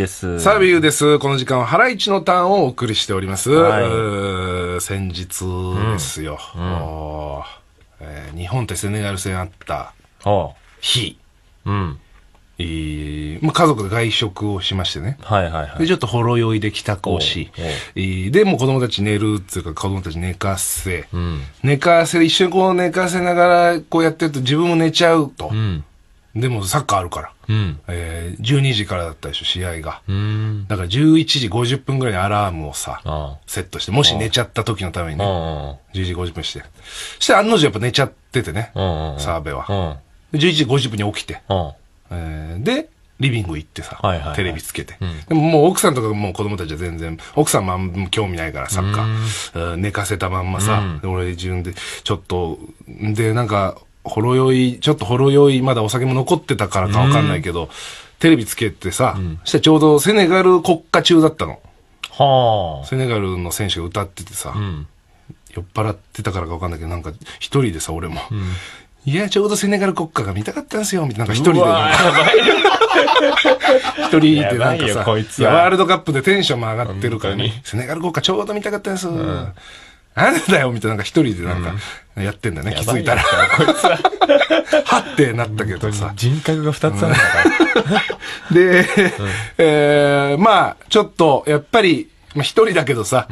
です。澤部優です。この時間はハライチのターンをお送りしております。はい、先日ですよ、日本とセネガル戦あった日、まあ、家族で外食をしましてね。で、ちょっとほろ酔いで帰宅をし、で、もう子供たち寝るっていうか、子供たち寝かせ、一緒にこう寝かせながらこうやってると自分も寝ちゃうと。でもサッカーあるから、12時からだったでしょ、試合が。だから11時50分ぐらいにアラームをさ、セットして、もし寝ちゃった時のためにね、10時50分して。そして案の定やっぱ寝ちゃっててね、澤部は。11時50分に起きて、で、リビング行ってさ、テレビつけて。でももう奥さんとかもう子供たちは全然、奥さんもあんま興味ないから、サッカー。寝かせたまんまさ、俺自分で、ちょっと、で、なんか、ほろ酔い、ちょっとほろ酔い、まだお酒も残ってたからかわかんないけど、テレビつけてさ、そしたらちょうどセネガル国歌中だったの。セネガルの選手が歌っててさ、酔っ払ってたからかわかんないけど、なんか一人でさ、俺も、いや、ちょうどセネガル国歌が見たかったんですよ、みたいな、なんか一人で。一人でなんかさ、ワールドカップでテンションも上がってるからね、セネガル国歌ちょうど見たかったんです。なんだよみたいな、なんか一人でなんかやってんだね、気づいたら。こいつは。はってなったけどさ。人格が2つあるから。で、まあ、ちょっと、やっぱり、一人だけどさ、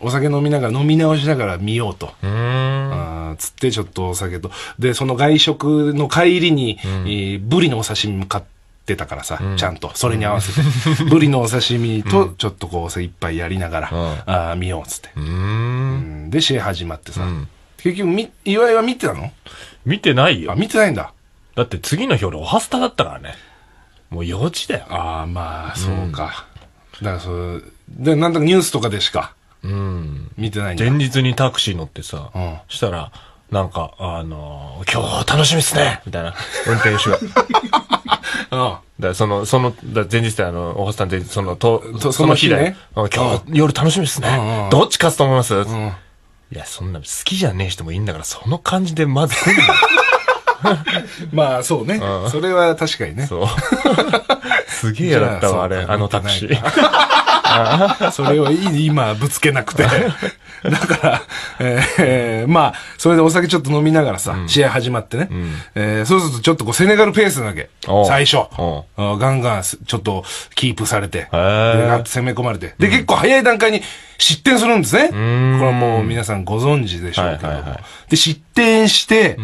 お酒飲みながら、飲み直しながら見ようと。つって、ちょっとお酒と。で、その外食の帰りに、ブリのお刺身も買って、たからさ、ちゃんとそれに合わせてブリのお刺身とちょっとこう精一杯やりながら見ようっつって、で試合始まってさ、結局岩井は見てたの？見てないよ。見てないんだ。だって次の日俺おはスタだったからね。もう4時だよ。ああ、まあそうか。だからそうで、なんだかニュースとかでしか見てないんだ。前日にタクシー乗ってさ、したらなんか今日楽しみっすねみたいな、運転手が。だその前日でおはスタの前日、その日で今日夜楽しみですね、どっち勝つと思います？いや、そんな好きじゃねえ人もいいんだから、その感じでまずまあそうね、それは確かにね。すげえやだったわ、あれ、あのタクシー。それを今ぶつけなくて。だから、まあ、それでお酒ちょっと飲みながらさ、試合始まってね。そうするとちょっとこうセネガルペースなわけ。最初。ガンガンちょっとキープされて、攻め込まれて。で、結構早い段階に失点するんですね。これはもう皆さんご存知でしょうけど。で、失点して、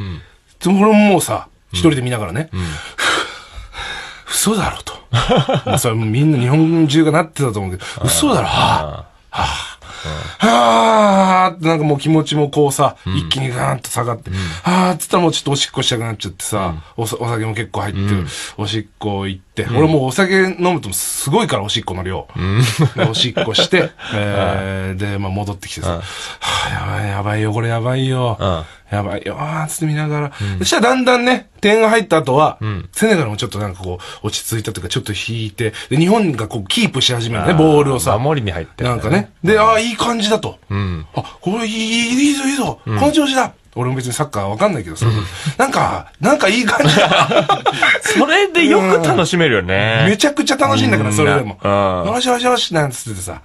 これももうさ、一人で見ながらね、嘘だろと。それみんな日本中がなってたと思うけど、嘘だろ、はぁ、はぁ。はーってなんかもう気持ちもこうさ、一気にガーンと下がって、はーって言ったらもうちょっとおしっこしたくなっちゃってさ、お酒も結構入ってる。おしっこ行って、俺もうお酒飲むとすごいから、おしっこの量。おしっこして、で、まあ戻ってきてさ、はぁ、やばいやばいよ、これやばいよ、やばいよーつって見ながら。そしたらだんだんね、点が入った後は、セネガルもちょっとなんかこう、落ち着いたというか、ちょっと引いて、で、日本がこう、キープし始めるね、ボールをさ。守りに入って。なんかね。で、ああ、いい感じだと。あ、これいいぞ、いいぞ。この調子だ。俺も別にサッカーわかんないけどさ。なんかいい感じだ。それでよく楽しめるよね。めちゃくちゃ楽しいんだから、それでも。よしよしよし、なんつってさ、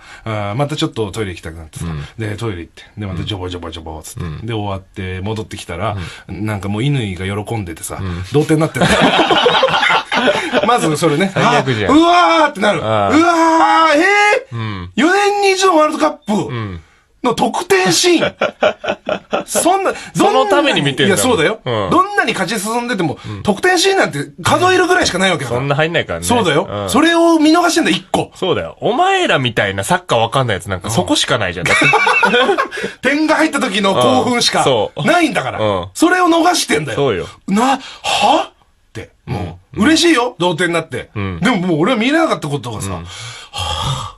またちょっとトイレ行きたくなってさ。で、トイレ行って。で、またジョボジョボジョボ、つって。で、終わって、戻ってきたら、なんかもう乾が喜んでてさ、同点になってる。まずそれね。最悪じゃん。うわーってなる。うわー、4年に一度ワールドカップの得点シーン。そのために見てるんだ。いや、そうだよ。どんなに勝ち進んでても、得点シーンなんて数えるぐらいしかないわけだから。そんな入んないからね。そうだよ。それを見逃してんだ、一個。そうだよ。お前らみたいなサッカーわかんないやつなんかそこしかないじゃん。点が入った時の興奮しかないんだから。それを逃してんだよ。そうよ。はって。もう、嬉しいよ、同点になって。でももう俺は見れなかったことがさ、は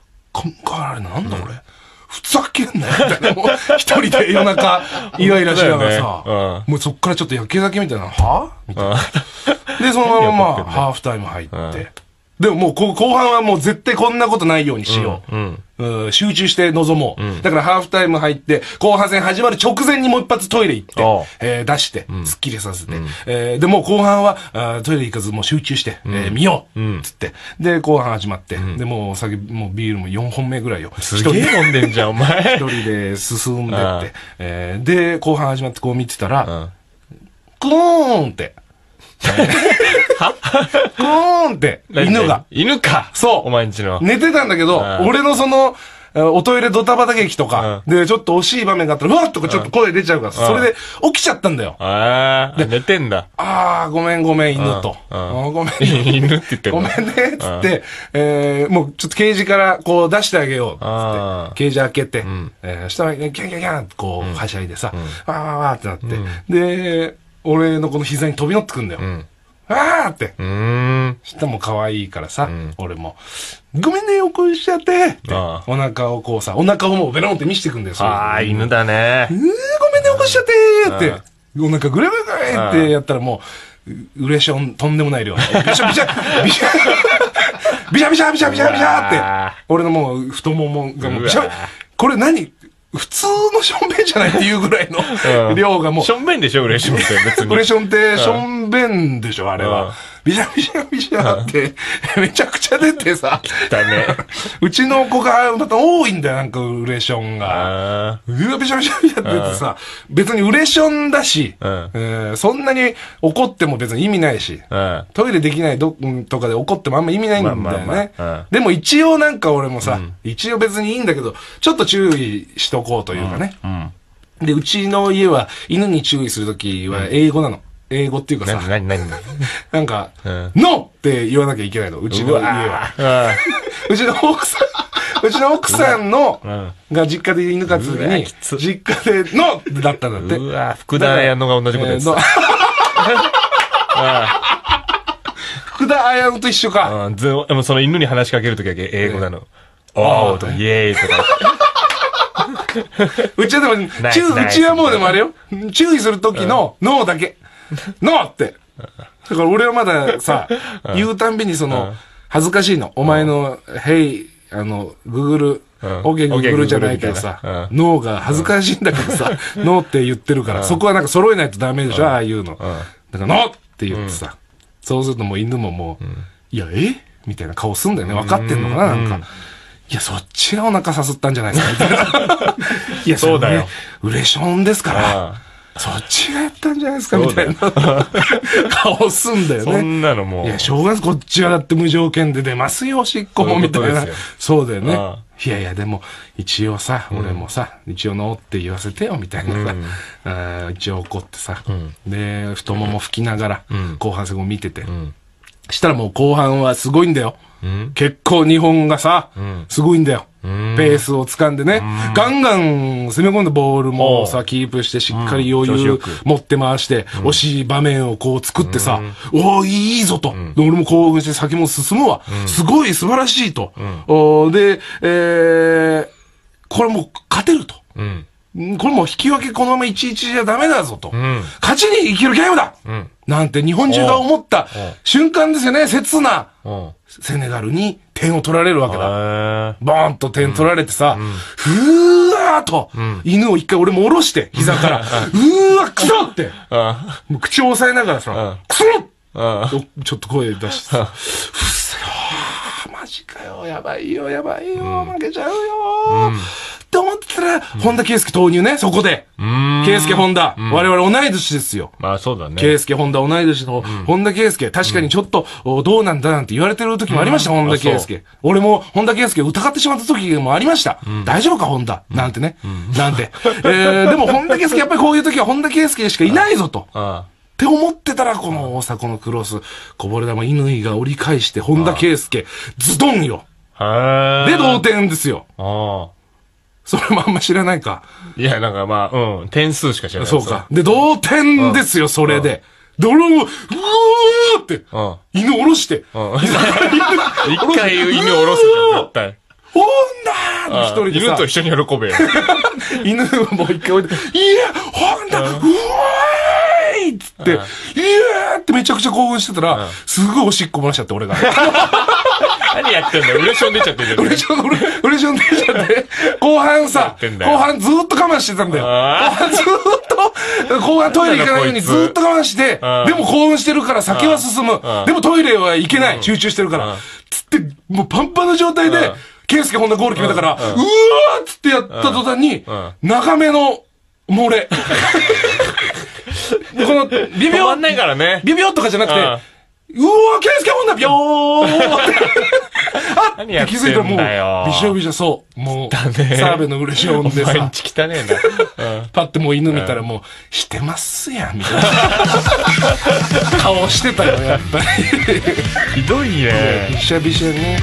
ぁ、今回あれなんだ俺。ふざけんなよみたいな。もう一人で夜中、イライラしながらさ、もうそっからちょっと焼け酒みたいな、はぁみたいな。で、そのまままあ、ハーフタイム入って。でももう後半はもう絶対こんなことないようにしよう。集中して臨もう、うん、だからハーフタイム入って後半戦始まる直前にもう一発トイレ行って、出してすっきりさせて、うんでもう後半はトイレ行かずもう集中して、見よう、うん、つってで後半始まって、うん、でもうお酒もうビールも4本目ぐらいよすげえ飲んでんじゃんお前一人で進んでって、で後半始まってこう見てたらクーンってはクーンって犬が犬かそうお前んちの寝てたんだけど俺のそのおトイレドタバタ劇とかでちょっと惜しい場面があったらうわっとかちょっと声出ちゃうからそれで起きちゃったんだよで寝てんだああごめんごめん犬とごめん犬って言ってごめんねっつってもうちょっとケージからこう出してあげようっつってケージ開けて下にキャンキャンキャンってこうはしゃいでさわーわーってなってで俺のこの膝に飛び乗ってくんだよあーって。したらもう可愛いからさ、俺も、ごめんね、おこしちゃってって、お腹をこうさ、お腹をもうベロンって見せてくんだよ。ああ、犬だね。ごめんね、おこしちゃってって、お腹ぐらぐらってやったらもう、ウレションとんでもない量。ビシャビシャビシャビシャビシャビシャビシャビシャって、俺のもう太ももがもうビシャ、これ何普通のションベンじゃないっていうぐらいの量がもう。ションベンでしょウレションって別に。ウレションってションベンでしょあれは。ビシャビシャビシャって、めちゃくちゃ出てさ。だね。うちの子がまた多いんだよ、なんかウレションが。ビシャビシャビシャって出てさ、別にウレションだし、そんなに怒っても別に意味ないし、トイレできないとかで怒ってもあんま意味ないんだよね。でも一応なんか俺もさ、一応別にいいんだけど、ちょっと注意しとこうというかね。で、うちの家は犬に注意するときは英語なの。英語っていうかさ、なんか、ノーって言わなきゃいけないの、うちの家は。うちの奥さん、うちの奥さんの、が実家で犬飼ってた時に、実家でノーだったんだって。うわ、福田彩乃が同じことやってた。福田彩乃と一緒か。でもその犬に話しかけるときだけ英語なの。おーとか、イエーイとか。うちはでも、うちはもうでもあれよ。注意するときのノーだけ。ノーって。だから俺はまださ、言うたんびにその、恥ずかしいの。お前の、Hey、Google、OK Google じゃないけどさ、ノーが恥ずかしいんだけどさ、ノーって言ってるから、そこはなんか揃えないとダメでしょ、ああいうの。だからノーって言ってさ、そうするともう犬ももう、いや、みたいな顔すんだよね。分かってんのかな、なんか。いや、そっちがお腹さすったんじゃないですか、みたいな。いや、そうだよ。ウレションですから。そっちがやったんじゃないですかみたいな顔すんだよね。そんなのもう。いや、しょうがないです。こっちはだって無条件で出ますよ、おしっこもみたいな。そうだよね。いやいや、でも、一応さ、俺もさ、一応ノーって言わせてよ、みたいなさ。一応怒ってさ。で、太もも拭きながら、後半戦を見てて。したらもう後半はすごいんだよ。結構日本がさ、すごいんだよ。ペースを掴んでね、ガンガン攻め込んでボールもさ、キープしてしっかり余裕持って回して、惜しい場面をこう作ってさ、おー、いいぞと。俺も興奮して先も進むわ。すごい素晴らしいと。で、これもう勝てると。これもう引き分けこのまま 1-1 じゃダメだぞと。勝ちに生きるゲームだなんて日本中が思った瞬間ですよね、刹那。セネガルに点を取られるわけだ。ボーンと点取られてさ、ふわーと、犬を一回俺も下ろして、膝から、うわ、クソって、口を押さえながらさ、クソちょっと声出してさ、ふっせよー、マジかよ、やばいよ、やばいよ、負けちゃうよって思ってたら、本田圭佑投入ね、そこで。圭佑本田。我々同い年ですよ。まあそうだね。圭佑本田同い年の本田圭佑。確かにちょっと、どうなんだなんて言われてる時もありました、本田圭佑。俺も本田圭佑を疑ってしまった時もありました。大丈夫か、本田。なんてね。なんて。でも本田圭佑、やっぱりこういう時は本田圭佑しかいないぞと。って思ってたら、この大迫のクロス、こぼれ球、乾が折り返して、本田圭佑、ズドンよ。で、同点ですよ。それもあんま知らないか。いや、なんかまあ、点数しか知らない。そうか。で、同点ですよ、それで。で、俺も、うおーって、犬下ろして。一回犬下ろすじゃん、絶対。おんだーって一人で。犬と一緒に喜べよ。犬をもう一回置いて、いや、ほんだ、うおーいっつって、いやーってめちゃくちゃ興奮してたら、すごいおしっこ漏らしちゃって、俺が。何やっってんだよ。ウレション出ちゃってる。ウレション出ちゃって。後半ずーっと我慢してたんだよ。後半トイレ行かないようにずーっと我慢して、でも興奮してるから酒は進む。でもトイレは行けない。集中してるから。つって、もうパンパンの状態で、ケイスケホンダゴール決めたから、うわーつってやった途端に、長めの漏れ。この、微妙、微妙とかじゃなくて、うおー、ケースケホンダビョーあって気づいたらもう、びしょびしょそう。もう、澤部のうれしい音でさ。毎日汚ねえな。パッてもう犬見たらもう、してますやん、みたいな。顔してたよ、やっぱり。ひどいね。びしょびしょね。